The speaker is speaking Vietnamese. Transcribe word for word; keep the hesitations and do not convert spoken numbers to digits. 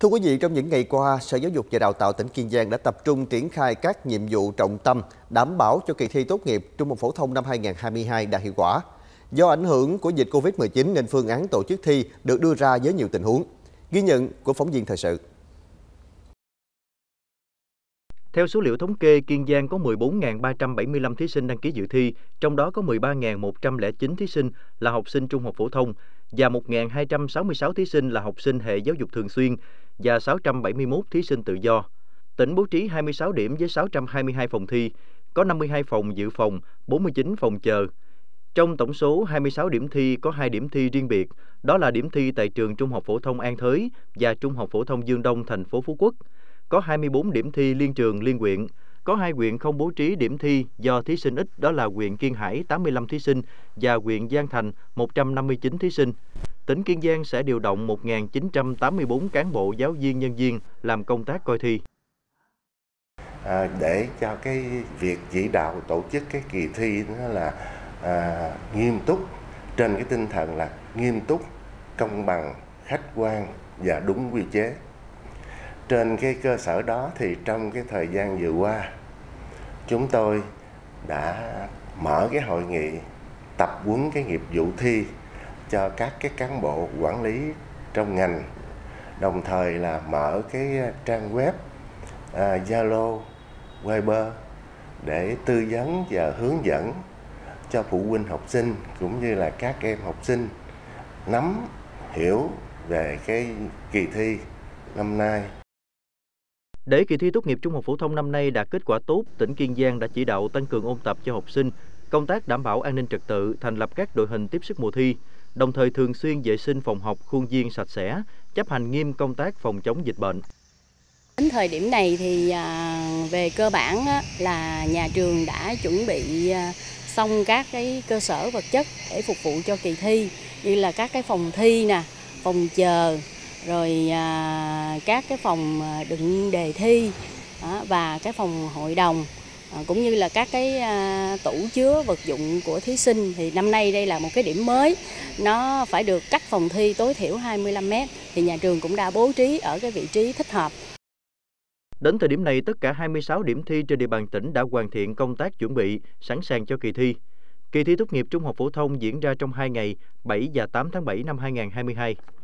Thưa quý vị, trong những ngày qua, Sở Giáo dục và Đào tạo tỉnh Kiên Giang đã tập trung triển khai các nhiệm vụ trọng tâm đảm bảo cho kỳ thi tốt nghiệp trung học phổ thông năm hai nghìn không trăm hai mươi hai đạt hiệu quả. Do ảnh hưởng của dịch Covid mười chín nên phương án tổ chức thi được đưa ra với nhiều tình huống. Ghi nhận của phóng viên thời sự. Theo số liệu thống kê, Kiên Giang có mười bốn nghìn ba trăm bảy mươi lăm thí sinh đăng ký dự thi, trong đó có mười ba nghìn một trăm lẻ chín thí sinh là học sinh trung học phổ thông và một nghìn hai trăm sáu mươi sáu thí sinh là học sinh hệ giáo dục thường xuyên và sáu trăm bảy mươi mốt thí sinh tự do. Tỉnh bố trí hai mươi sáu điểm với sáu trăm hai mươi hai phòng thi, có năm mươi hai phòng dự phòng, bốn mươi chín phòng chờ. Trong tổng số hai mươi sáu điểm thi có hai điểm thi riêng biệt, đó là điểm thi tại trường Trung học phổ thông An Thới và Trung học phổ thông Dương Đông, thành phố Phú Quốc. Có hai mươi bốn điểm thi liên trường liên huyện, có hai huyện không bố trí điểm thi do thí sinh ít, đó là huyện Kiên Hải tám mươi lăm thí sinh và huyện Giang Thành một trăm năm mươi chín thí sinh. Tỉnh Kiên Giang sẽ điều động một nghìn chín trăm tám mươi bốn cán bộ giáo viên nhân viên làm công tác coi thi. À, để cho cái việc chỉ đạo tổ chức cái kỳ thi nó là à, nghiêm túc, trên cái tinh thần là nghiêm túc, công bằng, khách quan và đúng quy chế. Trên cái cơ sở đó thì trong cái thời gian vừa qua, chúng tôi đã mở cái hội nghị tập huấn cái nghiệp vụ thi cho các cái cán bộ quản lý trong ngành, đồng thời là mở cái trang web à, Zalo, Weibo để tư vấn và hướng dẫn cho phụ huynh học sinh cũng như là các em học sinh nắm hiểu về cái kỳ thi năm nay. Để kỳ thi tốt nghiệp trung học phổ thông năm nay đạt kết quả tốt, tỉnh Kiên Giang đã chỉ đạo tăng cường ôn tập cho học sinh, công tác đảm bảo an ninh trật tự, thành lập các đội hình tiếp sức mùa thi, đồng thời thường xuyên vệ sinh phòng học, khuôn viên sạch sẽ, chấp hành nghiêm công tác phòng chống dịch bệnh. Đến thời điểm này thì về cơ bản là nhà trường đã chuẩn bị xong các cái cơ sở vật chất để phục vụ cho kỳ thi, như là các cái phòng thi nè, phòng chờ, rồi à, các cái phòng đựng đề thi à, và cái phòng hội đồng à, cũng như là các cái à, tủ chứa vật dụng của thí sinh. Thì năm nay đây là một cái điểm mới, nó phải được cách phòng thi tối thiểu hai mươi lăm mét, thì nhà trường cũng đã bố trí ở cái vị trí thích hợp. Đến thời điểm này, tất cả hai mươi sáu điểm thi trên địa bàn tỉnh đã hoàn thiện công tác chuẩn bị, sẵn sàng cho kỳ thi. Kỳ thi tốt nghiệp trung học phổ thông diễn ra trong hai ngày, bảy và tám tháng bảy năm hai nghìn không trăm hai mươi hai.